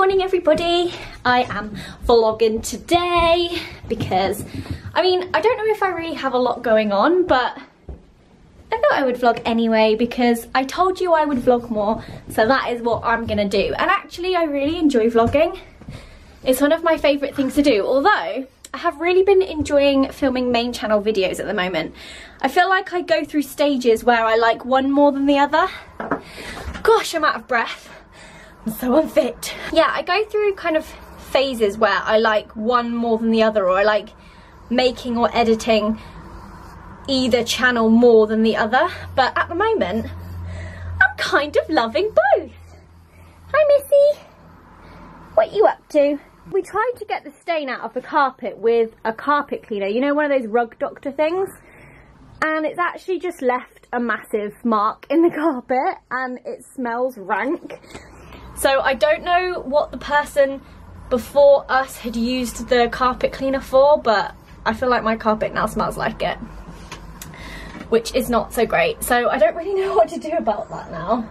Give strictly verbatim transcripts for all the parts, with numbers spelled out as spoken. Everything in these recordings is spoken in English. morning everybody. I am vlogging today because, I mean, I don't know if I really have a lot going on, but I thought I would vlog anyway because I told you I would vlog more, so that is what I'm gonna do. And actually I really enjoy vlogging. It's one of my favourite things to do, although I have really been enjoying filming main channel videos at the moment. I feel like I go through stages where I like one more than the other. Gosh, I'm out of breath. I'm so unfit. Yeah, I go through kind of phases where I like one more than the other, or I like making or editing either channel more than the other. But at the moment, I'm kind of loving both. Hi, Missy. What you up to? We tried to get the stain out of the carpet with a carpet cleaner, you know, one of those rug doctor things, and it's actually just left a massive mark in the carpet and it smells rank. So I don't know what the person before us had used the carpet cleaner for, but I feel like my carpet now smells like it, which is not so great. So I don't really know what to do about that now.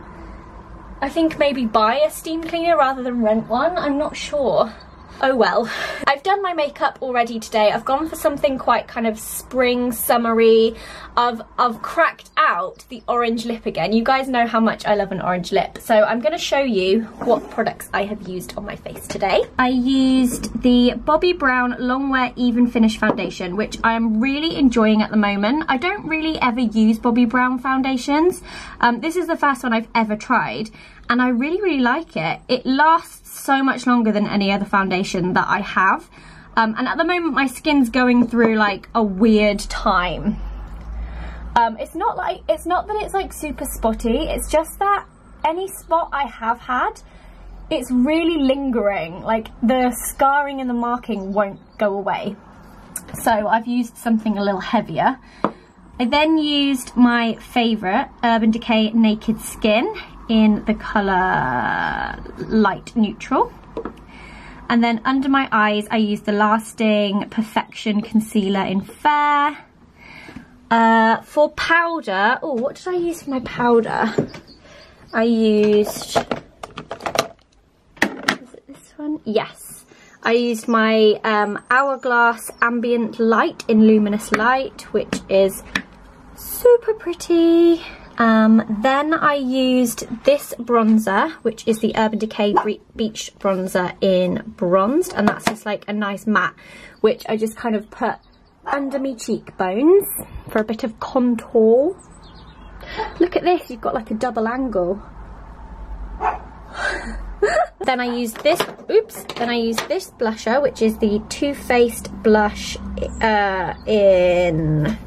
I think maybe buy a steam cleaner rather than rent one, I'm not sure. Oh well. I've done my makeup already today. I've gone for something quite kind of spring, summery. I've, I've cracked out the orange lip again. You guys know how much I love an orange lip. So I'm going to show you what products I have used on my face today. I used the Bobbi Brown Longwear Even Finish Foundation, which I am really enjoying at the moment. I don't really ever use Bobbi Brown foundations. Um, this is the first one I've ever tried. And I really, really like it. It lasts so much longer than any other foundation that I have. Um, and at the moment, my skin's going through like a weird time. Um, it's not like, it's not that it's like super spotty. It's just that any spot I have had, it's really lingering. Like the scarring and the marking won't go away. So I've used something a little heavier. I then used my favourite Urban Decay Naked Skin in the colour Light Neutral. And then under my eyes I used the Lasting Perfection Concealer in Fair. Uh, for powder, oh what did I use for my powder? I used, is it this one? Yes. I used my um, Hourglass Ambient Light in Luminous Light, which is super pretty. Um, then I used this bronzer, which is the Urban Decay Beach Bronzer in Bronzed, and that's just like a nice matte, which I just kind of put under my cheekbones for a bit of contour. Look at this, you've got like a double angle. Then I used this, oops, then I used this blusher, which is the Too Faced blush uh, in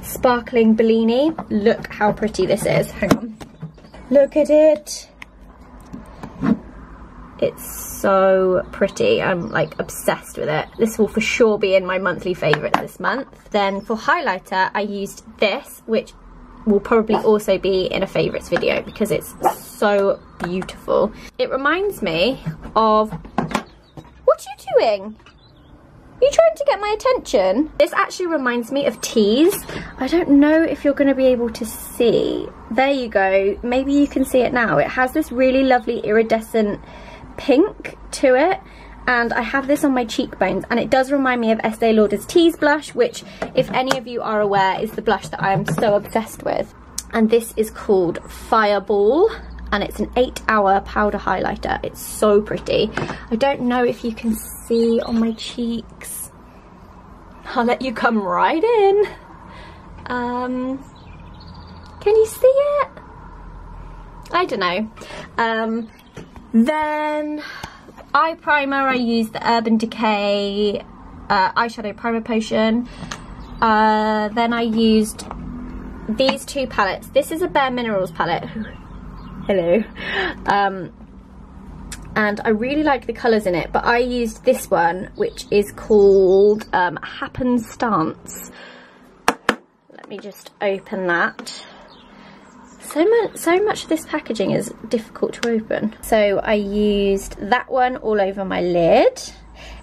Sparkling Bellini. Look how pretty this is, hang on. Look at it. It's so pretty, I'm like obsessed with it. This will for sure be in my monthly favourites this month. Then for highlighter, I used this, which will probably also be in a favourites video because it's so beautiful. It reminds me of, what are you doing? Are you trying to get my attention? This actually reminds me of Tease. I don't know if you're gonna be able to see. There you go, maybe you can see it now. It has this really lovely iridescent pink to it. And I have this on my cheekbones, and it does remind me of Estee Lauder's Tease blush, which, if any of you are aware, is the blush that I am so obsessed with. And this is called Fireball, and it's an eight hour powder highlighter. It's so pretty. I don't know if you can see on my cheeks. I'll let you come right in. Um, can you see it? I don't know. Um, then eye primer, I used the Urban Decay uh, eyeshadow primer potion. Uh, then I used these two palettes. This is a Bare Minerals palette. Hello. Um, and I really like the colours in it, but I used this one, which is called um, Happenstance. Let me just open that. So much, so much of this packaging is difficult to open. So I used that one all over my lid.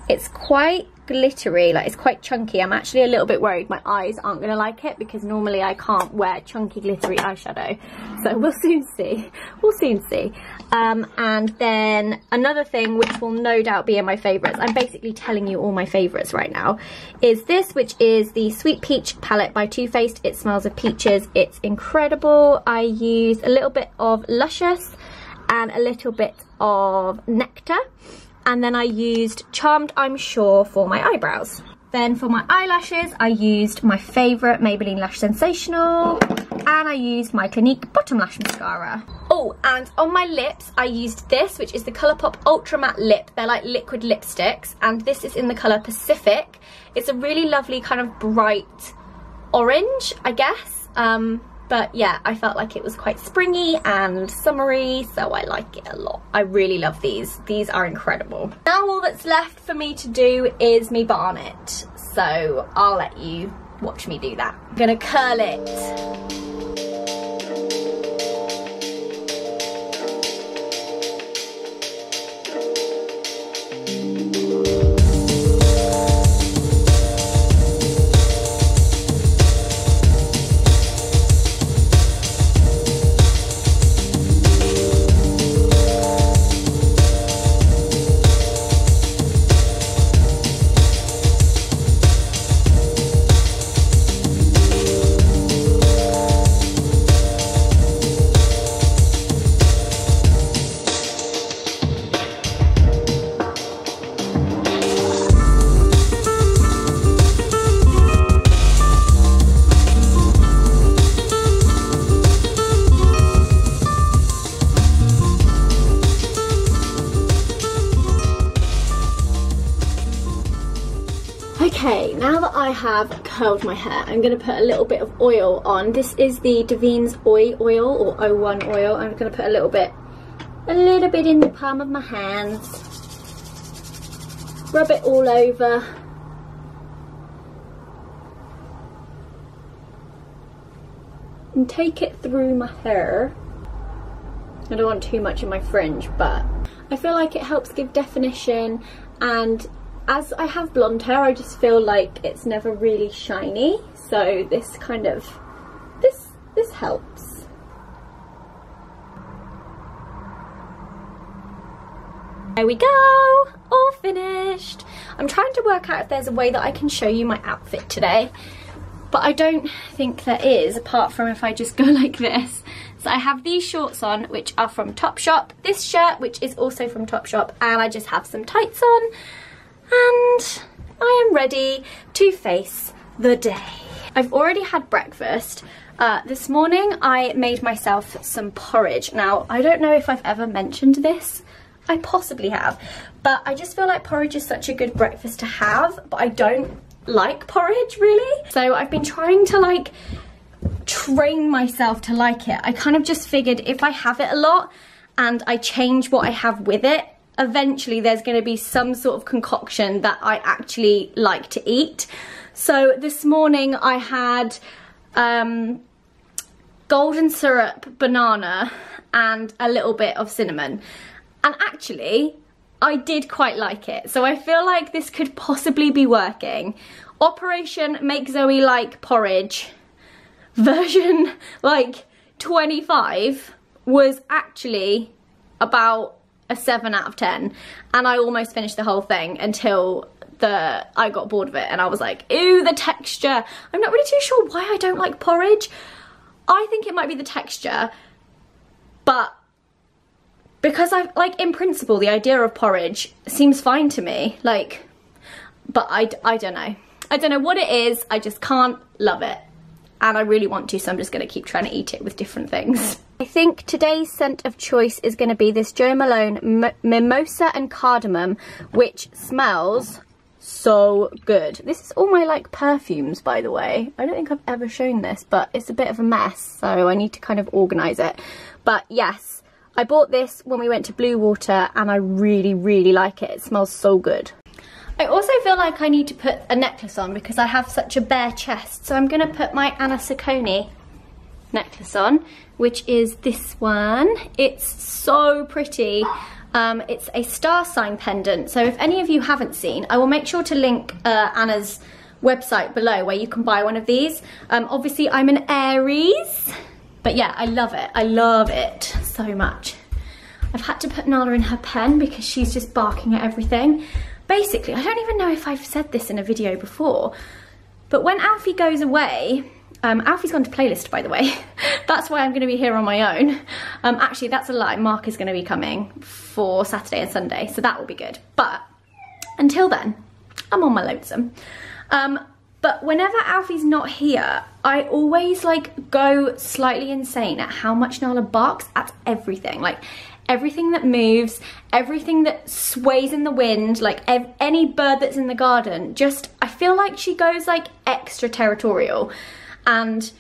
It's quite glittery, like it's quite chunky. I'm actually a little bit worried my eyes aren't going to like it because normally I can't wear chunky glittery eyeshadow, so we'll soon see, we'll soon see. Um, and then another thing which will no doubt be in my favourites, I'm basically telling you all my favourites right now, is this, which is the Sweet Peach Palette by Too Faced. It smells of peaches, it's incredible. I use a little bit of Luscious and a little bit of Nectar. And then I used Charmed, I'm Sure, for my eyebrows. Then for my eyelashes, I used my favourite Maybelline Lash Sensational. And I used my Clinique Bottom Lash Mascara. Oh, and on my lips, I used this, which is the ColourPop Ultra Matte Lip. They're like liquid lipsticks. And this is in the colour Pacific. It's a really lovely kind of bright orange, I guess. Um... But yeah, I felt like it was quite springy and summery, so I like it a lot. I really love these. These are incredible. Now all that's left for me to do is me barn it. So I'll let you watch me do that. I'm gonna curl it. Have curled my hair. I'm going to put a little bit of oil on. This is the Davines Oi oil or O one oil. I'm going to put a little bit, a little bit in the palm of my hands. Rub it all over. And take it through my hair. I don't want too much in my fringe, but I feel like it helps give definition, and as I have blonde hair, I just feel like it's never really shiny, so this kind of, this, this helps. There we go, all finished. I'm trying to work out if there's a way that I can show you my outfit today, but I don't think there is, apart from if I just go like this. So I have these shorts on, which are from Topshop, this shirt, which is also from Topshop, and I just have some tights on. And I am ready to face the day. I've already had breakfast. Uh, this morning I made myself some porridge. Now, I don't know if I've ever mentioned this. I possibly have. But I just feel like porridge is such a good breakfast to have. But I don't like porridge, really. So I've been trying to, like, train myself to like it. I kind of just figured if I have it a lot and I change what I have with it, eventually there's going to be some sort of concoction that I actually like to eat. So this morning I had um, golden syrup, banana and a little bit of cinnamon, and actually I did quite like it, so I feel like this could possibly be working. Operation Make Zoe Like Porridge version like twenty-five was actually about a seven out of ten, and I almost finished the whole thing until the I got bored of it and I was like, ooh, the texture. I'm not really too sure why I don't like porridge. I think it might be the texture, but because I like, in principle, the idea of porridge seems fine to me, like, but I, I don't know. I don't know what it is, I just can't love it, and I really want to, so I'm just going to keep trying to eat it with different things. I think today's scent of choice is going to be this Jo Malone M Mimosa and Cardamom, which smells so good. This is all my, like, perfumes, by the way. I don't think I've ever shown this, but it's a bit of a mess, so I need to kind of organise it. But yes, I bought this when we went to Blue Water, and I really, really like it. It smells so good. I also feel like I need to put a necklace on because I have such a bare chest, so I'm going to put my Anna Ciccone necklace on, which is this one. It's so pretty. Um, it's a star sign pendant. So if any of you haven't seen, I will make sure to link uh, Anna's website below where you can buy one of these. Um, obviously I'm an Aries, but yeah, I love it. I love it so much. I've had to put Nala in her pen because she's just barking at everything. Basically, I don't even know if I've said this in a video before, but when Alfie goes away, um, Alfie's gone to Playlist, by the way. That's why I'm gonna be here on my own. Um, actually, that's a lie. Mark is gonna be coming for Saturday and Sunday, so that will be good. But until then, I'm on my lonesome. Um, but whenever Alfie's not here, I always like go slightly insane at how much Nala barks at everything. Like, everything that moves, everything that sways in the wind, like ev any bird that's in the garden, just, I feel like she goes like extra territorial. And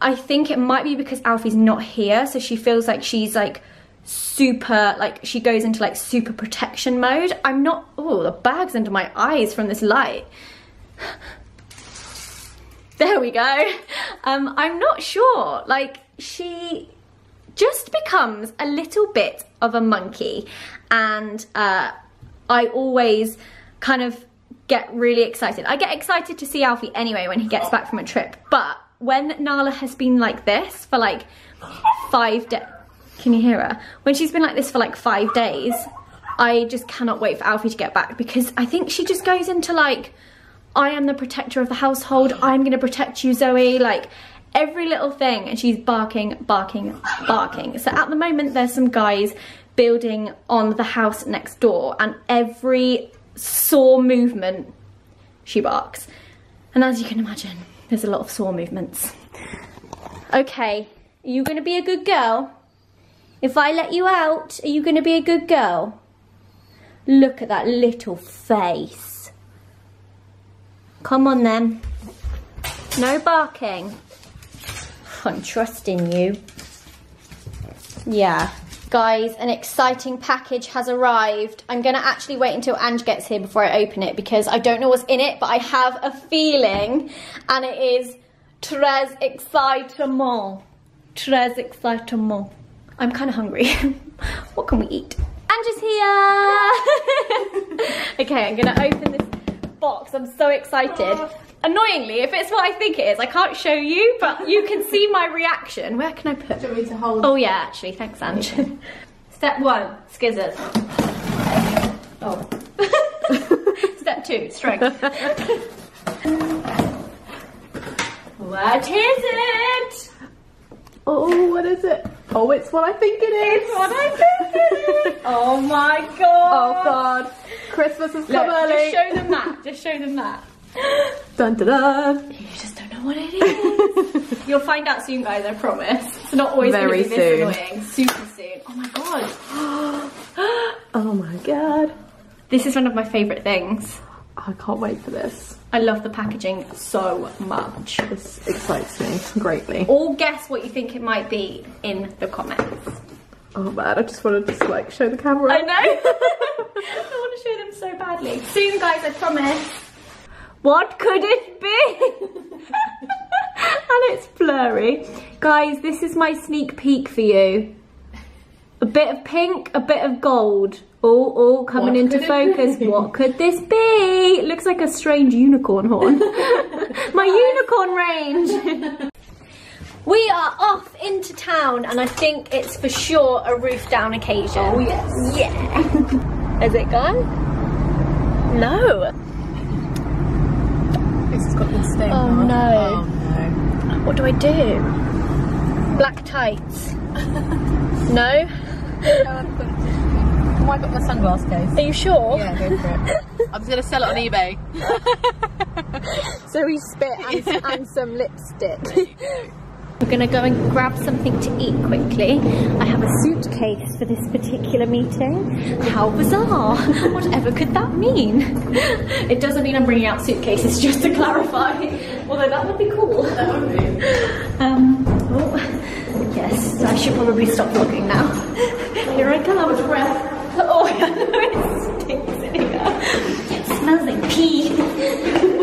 I think it might be because Alfie's not here, so she feels like she's like super, like she goes into like super protection mode. I'm not, oh, the bag's under my eyes from this light. There we go. Um, I'm not sure, like she just becomes a little bit of a monkey, and uh, I always kind of get really excited. I get excited to see Alfie anyway when he gets back from a trip, but when Nala has been like this for like five days, can you hear her? When she's been like this for like five days, I just cannot wait for Alfie to get back, because I think she just goes into like, I am the protector of the household, I'm gonna protect you, Zoe, like, every little thing, and she's barking, barking, barking. So at the moment there's some guys building on the house next door, and every saw movement she barks. And as you can imagine, there's a lot of saw movements. Okay, are you gonna be a good girl? If I let you out, are you gonna be a good girl? Look at that little face. Come on then. No barking. I'm trusting you. Yeah. Guys, an exciting package has arrived. I'm going to actually wait until Ange gets here before I open it, because I don't know what's in it, but I have a feeling, and it is très excitement. Très excitement. I'm kind of hungry. What can we eat? Ange is here! Okay, I'm going to open this box. I'm so excited. Annoyingly, if it's what I think it is, I can't show you, but you can see my reaction. Where can I put it? Do you want me to hold? Oh yeah, actually, thanks, Ange. Step one, scissors. Oh. Step two, strength. What is it? Oh, what is it? Oh, it's what I think it is. It's what I think it is. Oh my god. Oh god. Christmas has come early. Just show them that. Just show them that. Dun, dun, dun. You just don't know what it is. You'll find out soon, guys, I promise. It's not always going to be this annoying. Super soon. Oh my god. Oh my god. This is one of my favourite things. I can't wait for this. I love the packaging so much. This excites me greatly. All guess what you think it might be in the comments. Oh man, I just want to just like show the camera. I know. I want to show them so badly. Soon, guys, I promise. What could it be? And it's blurry. Guys, this is my sneak peek for you. A bit of pink, a bit of gold. All, all coming what into focus. Be? What could this be? It looks like a strange unicorn horn. My unicorn range. We are off into town, and I think it's for sure a roof down occasion. Oh yes. Yeah. Has it gone? No. Got this thing. Oh, oh, no. Oh no. What do I do? Black tights. No? Oh, I got my sunglass case. Are you sure? Yeah, go for it. I'm just going to sell it on eBay. So we spit and, and some lipstick. We're going to go and grab something to eat quickly. I have a suitcase for this particular meeting. How bizarre. Whatever could that mean? It doesn't mean I'm bringing out suitcases, just to clarify. Although that would be cool. That would be. Um, oh, yes, I should probably stop vlogging now. Here I come. With breath. Oh, yeah, no, it stinks in here. It smells like pee.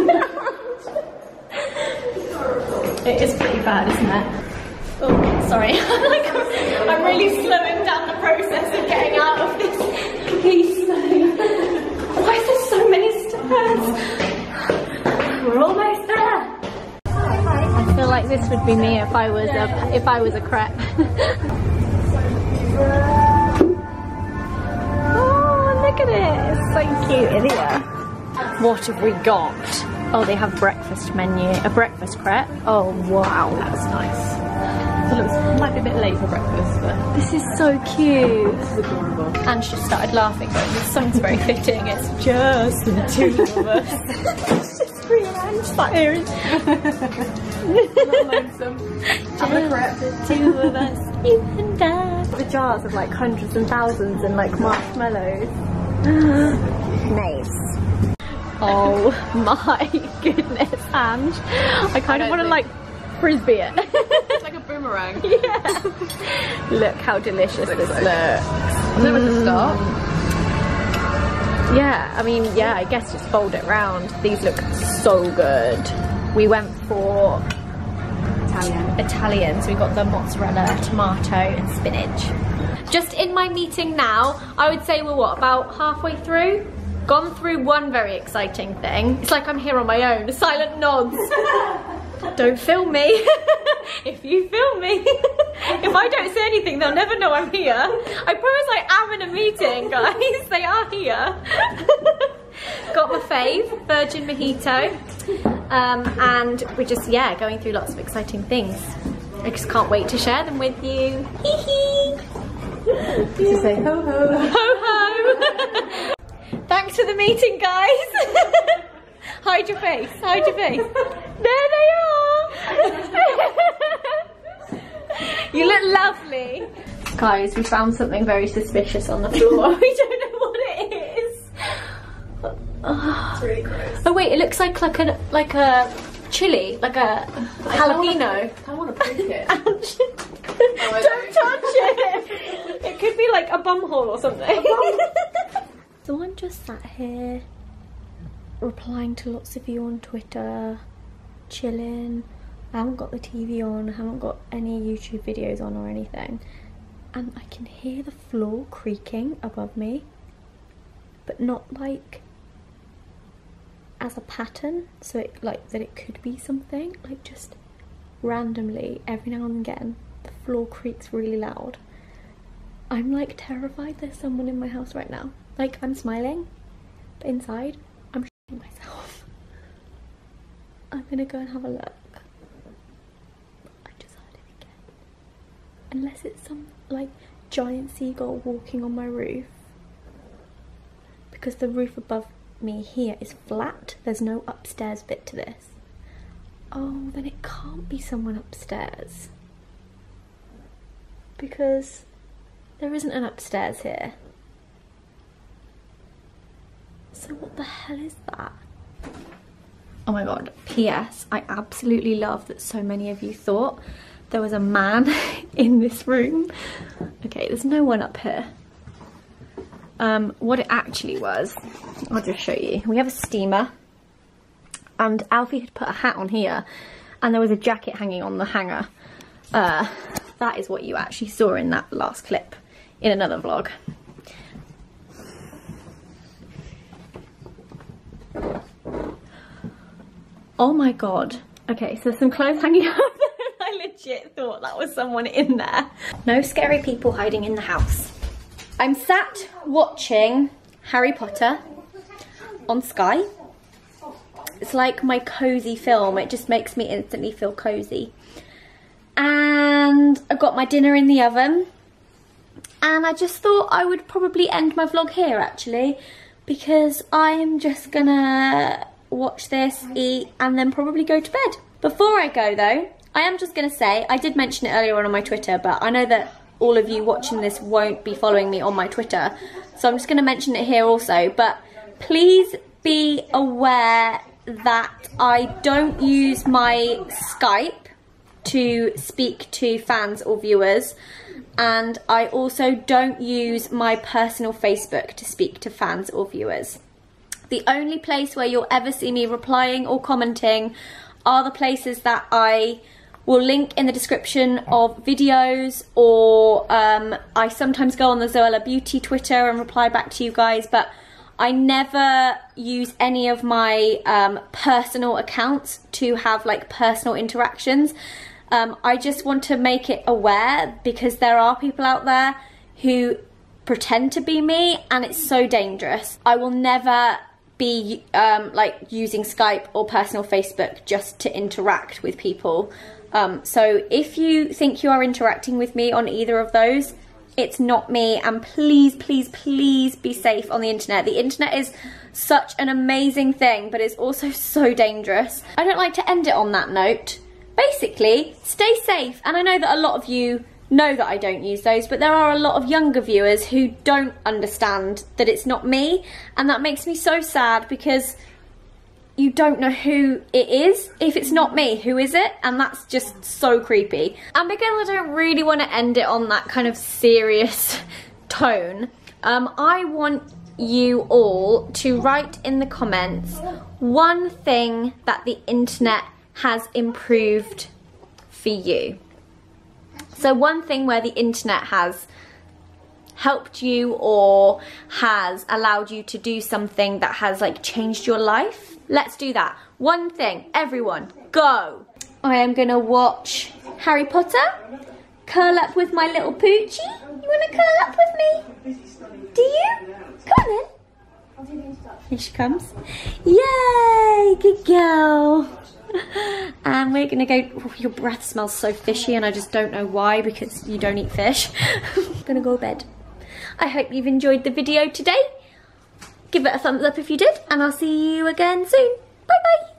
It is pretty bad, isn't it? Oh, sorry. I'm really slowing down the process of getting out of this would be me if I was a if I was a crap. Oh, look at it! It's so cute. Anyway, what have we got? Oh, they have breakfast menu. A breakfast crepe. Oh wow, that's nice. It looks, might be a bit late for breakfast, but this is so cute. This is adorable. And she started laughing, but it sounds very fitting. It's just the two of us. She's free and I'm just like here. Not lonesome. Just the two of us, you and dad. The jars of like hundreds and thousands and like marshmallows. Nice. Oh my goodness, Ange. I kind I of want to like frisbee it. It's like a boomerang. Yeah. Look how delicious this looks. I don't know where to start. Yeah, I mean, yeah, I guess just fold it round. These look so good. We went for Italian. Italian, so we got the mozzarella, tomato, and spinach. Just in my meeting now, I would say we're what, about halfway through? Gone through one very exciting thing. It's like I'm here on my own. Silent nods. Don't film me. If you film me, if I don't say anything, they'll never know I'm here. I promise I am in a meeting, guys. They are here. Got my fave, virgin mojito. Um, and we're just, yeah, going through lots of exciting things. I just can't wait to share them with you. Hee hee. You say ho ho. Ho ho. Thanks for the meeting, guys. Hide your face, hide your face. There they are! You look lovely. Guys, we found something very suspicious on the floor. We don't know what it is. It's really gross. Oh wait, it looks like, like a like a chili, like a jalapeno. I want to pick it. Oh, don't touch it. It could be like a bum hole or something. Someone just sat here, replying to lots of you on Twitter, chilling. I haven't got the T V on, I haven't got any YouTube videos on or anything, and I can hear the floor creaking above me, but not like as a pattern, so it, like that it could be something, like just randomly every now and again the floor creaks really loud. I'm like terrified there's someone in my house right now. Like I'm smiling, but inside I'm shitting myself. I'm gonna go and have a look. I just heard it again. Unless it's some like giant seagull walking on my roof, because the roof above me here is flat. There's no upstairs bit to this. Oh, then it can't be someone upstairs, because there isn't an upstairs here. So what the hell is that? Oh my god. P S I absolutely love that so many of you thought there was a man in this room. Okay, there's no one up here. Um, what it actually was, I'll just show you. We have a steamer, and Alfie had put a hat on here, and there was a jacket hanging on the hanger. Uh, that is what you actually saw in that last clip in another vlog. Oh my god. Okay, so some clothes hanging up. I legit thought that was someone in there. No scary people hiding in the house. I'm sat watching Harry Potter on Sky. It's like my cozy film. It just makes me instantly feel cozy. And I got my dinner in the oven. And I just thought I would probably end my vlog here actually, because I'm just gonna watch this, eat, and then probably go to bed. Before I go though, I am just gonna say, I did mention it earlier on on my Twitter, but I know that all of you watching this won't be following me on my Twitter, so I'm just gonna mention it here also, but please be aware that I don't use my Skype to speak to fans or viewers, and I also don't use my personal Facebook to speak to fans or viewers. The only place where you'll ever see me replying or commenting are the places that I will link in the description of videos, or um, I sometimes go on the Zoella Beauty Twitter and reply back to you guys, but I never use any of my um, personal accounts to have like personal interactions. Um, I just want to make it aware, because there are people out there who pretend to be me, and it's so dangerous. I will never be um, like using Skype or personal Facebook just to interact with people. Um, so if you think you are interacting with me on either of those, it's not me, and please, please, please be safe on the internet. The internet is such an amazing thing, but it's also so dangerous. I don't like to end it on that note. Basically, stay safe, and I know that a lot of you know that I don't use those, but there are a lot of younger viewers who don't understand that it's not me, and that makes me so sad, because you don't know who it is. If it's not me, who is it? And that's just so creepy. And because I don't really want to end it on that kind of serious tone, um, I want you all to write in the comments one thing that the internet has improved for you. So one thing where the internet has helped you or has allowed you to do something that has like changed your life. Let's do that. One thing, everyone, go. I am gonna watch Harry Potter, curl up with my little poochie. You wanna curl up with me? Do you? Come on then. Here she comes. Yay, good girl. And we're gonna go, oh, your breath smells so fishy and I just don't know why, because you don't eat fish. I'm gonna go to bed. I hope you've enjoyed the video today. Give it a thumbs up if you did, and I'll see you again soon. Bye bye.